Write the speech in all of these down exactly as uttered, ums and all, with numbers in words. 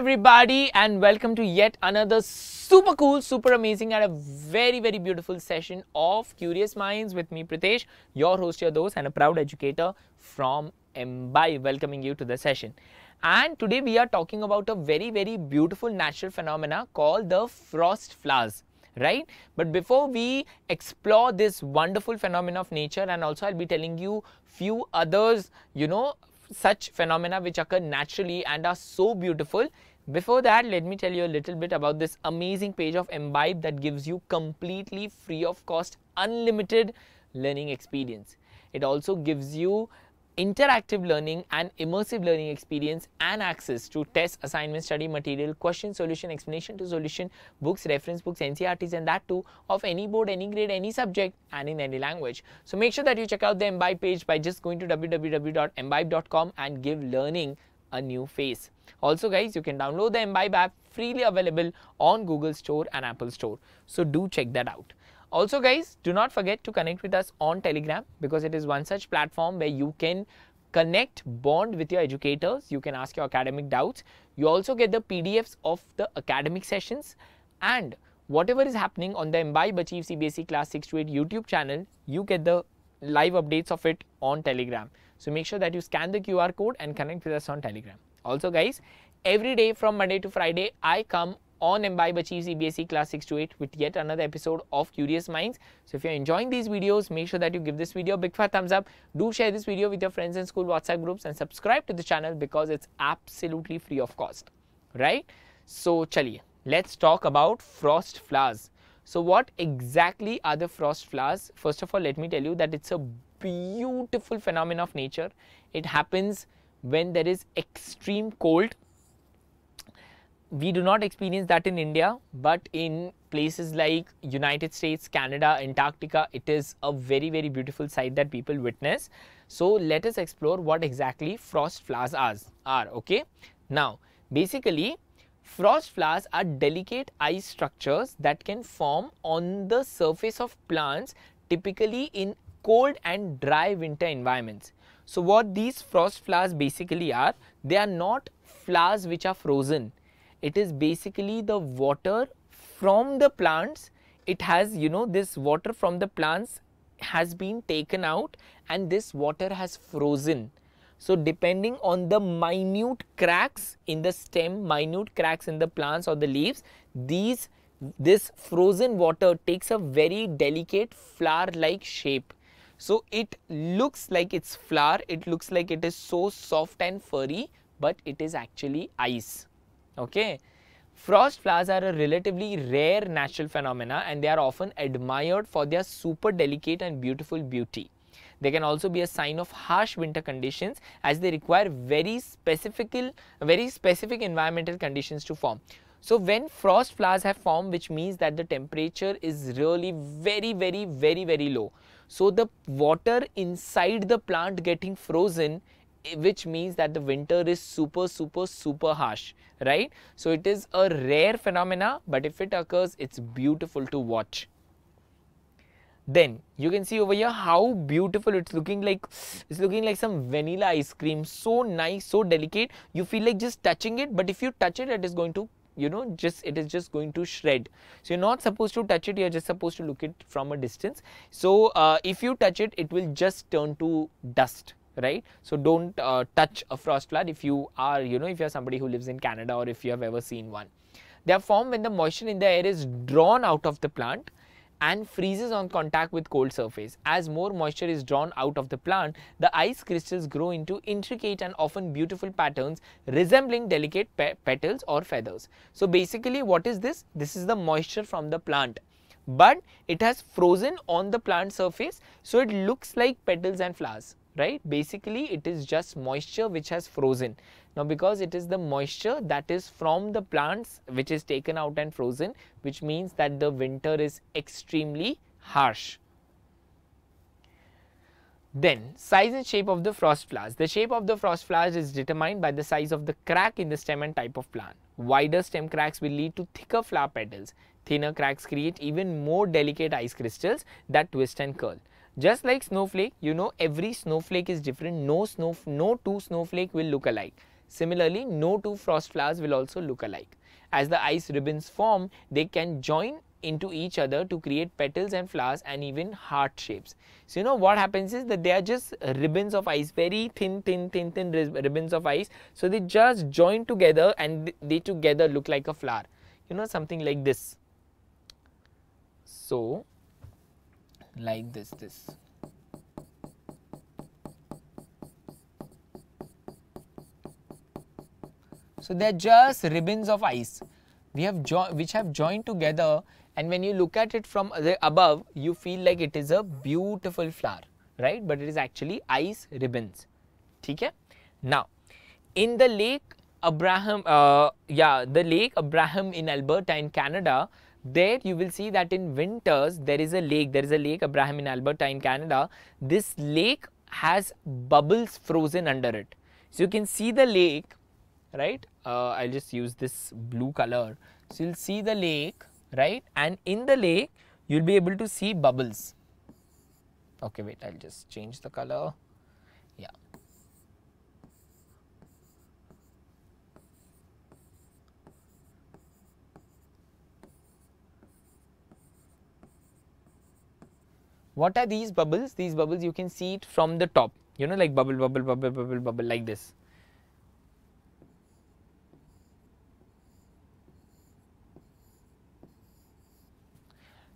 everybody, and welcome to yet another super cool, super amazing and a very, very beautiful session of Curious Minds with me, Pritesh, your host, your host and a proud educator from Embibe, welcoming you to the session. And today we are talking about a very, very beautiful natural phenomena called the frost flowers. Right? But before we explore this wonderful phenomena of nature, and also I'll be telling you few others, you know, such phenomena which occur naturally and are so beautiful. Before that, let me tell you a little bit about this amazing page of Embibe that gives you completely free of cost, unlimited learning experience. It also gives you interactive learning and immersive learning experience and access to test, assignment, study material, question, solution, explanation to solution, books, reference books, N C E R Ts and that too of any board, any grade, any subject and in any language. So make sure that you check out the Embibe page by just going to w w w dot embibe dot com and give learning a new face. Also guys, you can download the Embibe app, freely available on Google Store and Apple Store. So do check that out. Also guys, do not forget to connect with us on Telegram because it is one such platform where you can connect, bond with your educators, you can ask your academic doubts. You also get the P D Fs of the academic sessions and whatever is happening on the Embibe Achieve C B S E Class six to eight YouTube channel, you get the live updates of it on Telegram. So make sure that you scan the Q R code and connect with us on Telegram. Also guys, every day from Monday to Friday, I come on Embibe Achieve C B S E Class six to eight with yet another episode of Curious Minds. So if you're enjoying these videos, make sure that you give this video a big fat thumbs up. Do share this video with your friends in school WhatsApp groups and subscribe to the channel because it's absolutely free of cost, right? So chaliye, let's talk about frost flowers. So what exactly are the frost flowers? First of all, let me tell you that it's a beautiful phenomenon of nature. It happens when there is extreme cold. We do not experience that in India, but in places like United States, Canada, Antarctica, it is a very, very beautiful sight that people witness. So let us explore what exactly frost flowers are, okay? Now, basically, frost flowers are delicate ice structures that can form on the surface of plants, typically in cold and dry winter environments. So what these frost flowers basically are, they are not flowers which are frozen. It is basically the water from the plants. It has, you know, this water from the plants has been taken out and this water has frozen. So depending on the minute cracks in the stem, minute cracks in the plants or the leaves, these, this frozen water takes a very delicate flower-like shape. So it looks like it's flour, it looks like it is so soft and furry, but it is actually ice. Okay, frost flowers are a relatively rare natural phenomena and they are often admired for their super delicate and beautiful beauty. They can also be a sign of harsh winter conditions as they require very specific, very specific environmental conditions to form. So when frost flowers have formed, which means that the temperature is really very, very, very, very low. So the water inside the plant getting frozen, which means that the winter is super, super, super harsh, right? So it is a rare phenomena, but if it occurs, it's beautiful to watch. Then you can see over here how beautiful it's looking like. It's looking like some vanilla ice cream. So nice, so delicate. You feel like just touching it, but if you touch it, it is going to, you know, just it is just going to shred. So you're not supposed to touch it. You're just supposed to look it from a distance. So uh, if you touch it, it will just turn to dust. Right? So don't uh, touch a frost flower if you are, you know, if you are somebody who lives in Canada or if you have ever seen one. They are formed when the moisture in the air is drawn out of the plant and freezes on contact with cold surface. As more moisture is drawn out of the plant, the ice crystals grow into intricate and often beautiful patterns resembling delicate pe petals or feathers. So basically what is this? This is the moisture from the plant, but it has frozen on the plant surface. So it looks like petals and flowers. Right? Basically, it is just moisture which has frozen. Now, because it is the moisture that is from the plants which is taken out and frozen, which means that the winter is extremely harsh. Then, size and shape of the frost flowers. The shape of the frost flowers is determined by the size of the crack in the stem and type of plant. Wider stem cracks will lead to thicker flower petals. Thinner cracks create even more delicate ice crystals that twist and curl. Just like snowflake, you know, every snowflake is different. No snow, no two snowflake will look alike. Similarly, no two frost flowers will also look alike. As the ice ribbons form, they can join into each other to create petals and flowers and even heart shapes. So you know what happens is that they are just ribbons of ice, very thin thin thin thin ribbons of ice. So they just join together and they together look like a flower, you know, something like this. So like this this so they are just ribbons of ice we have which have joined together, and when you look at it from above, you feel like it is a beautiful flower, right? But it is actually ice ribbons. Okay? Now, in the Lake Abraham, uh, yeah, the Lake Abraham in Alberta in Canada, there you will see that in winters there is a lake. There is a Lake Abraham in Alberta in Canada. This lake has bubbles frozen under it, so you can see the lake. Right, uh, I'll just use this blue color. So you'll see the lake, right? And in the lake, you'll be able to see bubbles. Okay, wait, I'll just change the color. Yeah. What are these bubbles? These bubbles, you can see it from the top, you know, like bubble, bubble, bubble, bubble, bubble, like this.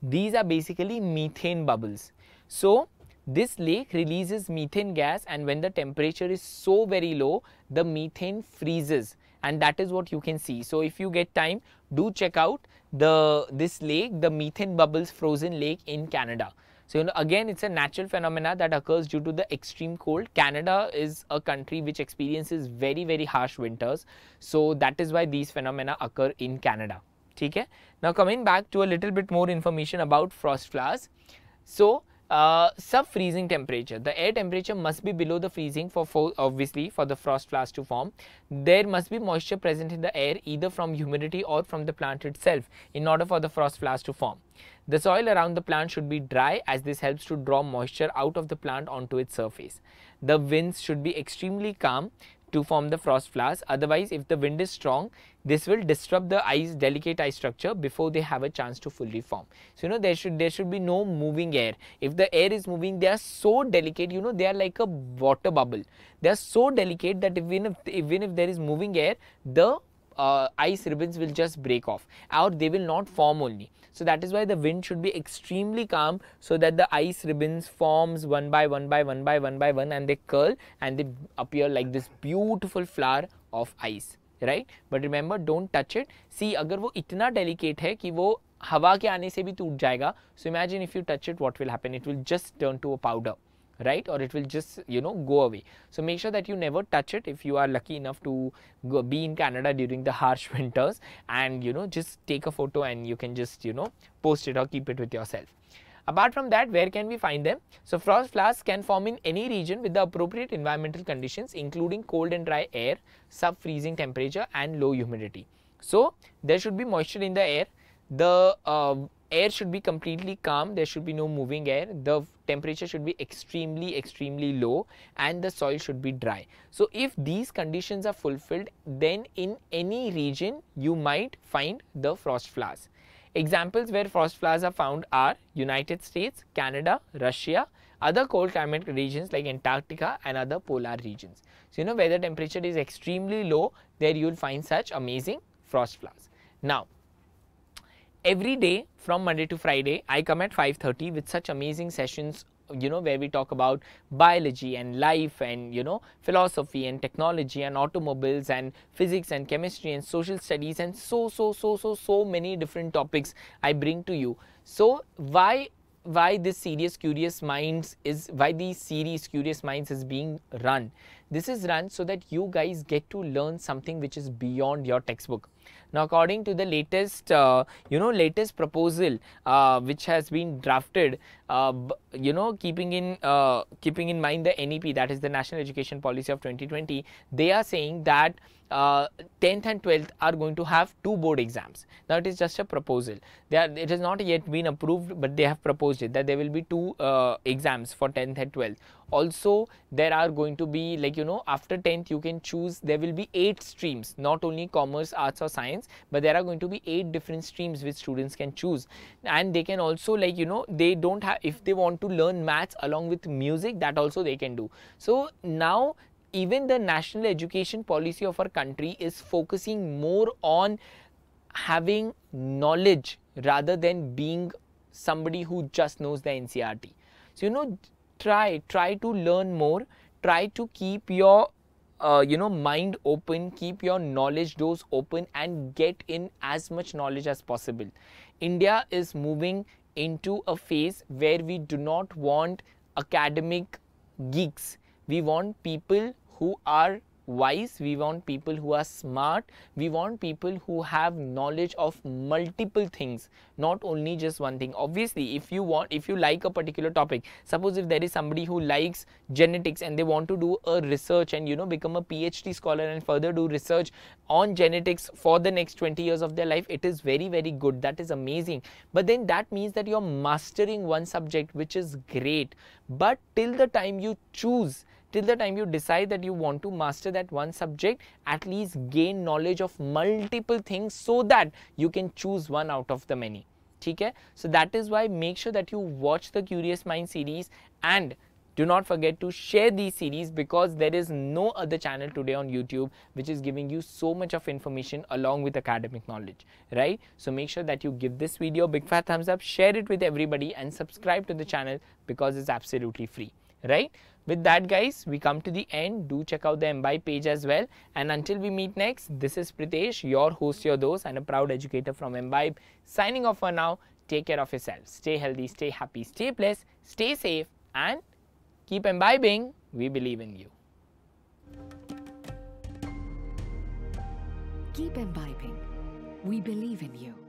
These are basically methane bubbles. So this lake releases methane gas, and when the temperature is so very low, the methane freezes, and that is what you can see. So if you get time, do check out the this lake, the methane bubbles frozen lake in Canada. So you know, again, it's a natural phenomena that occurs due to the extreme cold. Canada is a country which experiences very very harsh winters, so that is why these phenomena occur in Canada. Okay? Now coming back to a little bit more information about frost flowers. So uh, sub-freezing temperature, the air temperature must be below the freezing for, for obviously for the frost flowers to form. There must be moisture present in the air either from humidity or from the plant itself in order for the frost flowers to form. The soil around the plant should be dry, as this helps to draw moisture out of the plant onto its surface. The winds should be extremely calm to form the frost flowers. Otherwise, if the wind is strong, this will disrupt the ice, delicate ice structure before they have a chance to fully form. So you know, there should there should be no moving air. If the air is moving, they are so delicate, you know, they are like a water bubble. They are so delicate that even if even if there is moving air, the uh, ice ribbons will just break off, or they will not form only. So that is why the wind should be extremely calm, so that the ice ribbons forms one by one by one by one by one, and they curl and they appear like this beautiful flower of ice, right? But remember, don't touch it. See, अगर वो इतना delicate है कि वो हवा के आने से भी टूट जाएगा, so imagine if you touch it, what will happen? It will just turn to a powder, right? Or it will just, you know, go away. So make sure that you never touch it if you are lucky enough to go, be in Canada during the harsh winters, and you know, just take a photo and you can just, you know, post it or keep it with yourself. Apart from that, where can we find them? So frost flowers can form in any region with the appropriate environmental conditions, including cold and dry air, sub-freezing temperature and low humidity. So there should be moisture in the air. The uh, air should be completely calm, there should be no moving air, the temperature should be extremely extremely low, and the soil should be dry. So if these conditions are fulfilled, then in any region you might find the frost flowers. Examples where frost flowers are found are United States, Canada, Russia, other cold climate regions like Antarctica and other polar regions. So you know, where the temperature is extremely low, there you will find such amazing frost flowers. Now, every day from Monday to Friday, I come at five thirty with such amazing sessions, you know, where we talk about biology and life and, you know, philosophy and technology and automobiles and physics and chemistry and social studies and so, so, so, so, so many different topics I bring to you. So why, why this series Curious Minds is, why these series Curious Minds is being run? This is run so that you guys get to learn something which is beyond your textbook. Now, according to the latest, uh, you know, latest proposal uh, which has been drafted, uh, you know, keeping in uh, keeping in mind the N E P, that is the National Education Policy of twenty twenty, they are saying that uh, tenth and twelfth are going to have two board exams. Now, it is just a proposal. They are, it has not yet been approved, but they have proposed it that there will be two uh, exams for tenth and twelfth. Also, there are going to be, like, you know, after tenth you can choose, there will be eight streams, not only commerce, arts or science, but there are going to be eight different streams which students can choose. And they can also, like, you know, they don't have, if they want to learn maths along with music, that also they can do. So now even the national education policy of our country is focusing more on having knowledge rather than being somebody who just knows the N C E R T. So, you know, Try, try to learn more, try to keep your, uh, you know, mind open, keep your knowledge doors open and get in as much knowledge as possible. India is moving into a phase where we do not want academic geeks. We want people who are wise, we want people who are smart, we want people who have knowledge of multiple things, not only just one thing. Obviously, if you want, if you like a particular topic, suppose if there is somebody who likes genetics and they want to do a research and, you know, become a PhD scholar and further do research on genetics for the next twenty years of their life, it is very, very good. That is amazing. But then that means that you're mastering one subject, which is great. But till the time you choose, till the time you decide that you want to master that one subject, at least gain knowledge of multiple things so that you can choose one out of the many. Okay? So that is why make sure that you watch the Curious Mind series and do not forget to share these series, because there is no other channel today on YouTube which is giving you so much of information along with academic knowledge, right? So make sure that you give this video a big fat thumbs up, share it with everybody and subscribe to the channel because it's absolutely free, right? With that, guys, we come to the end. Do check out the Embibe page as well. And until we meet next, this is Pritesh, your host, your dose, and a proud educator from Embibe, signing off for now. Take care of yourself. Stay healthy, stay happy, stay blessed, stay safe, and keep imbibing. We believe in you. Keep imbibing. We believe in you.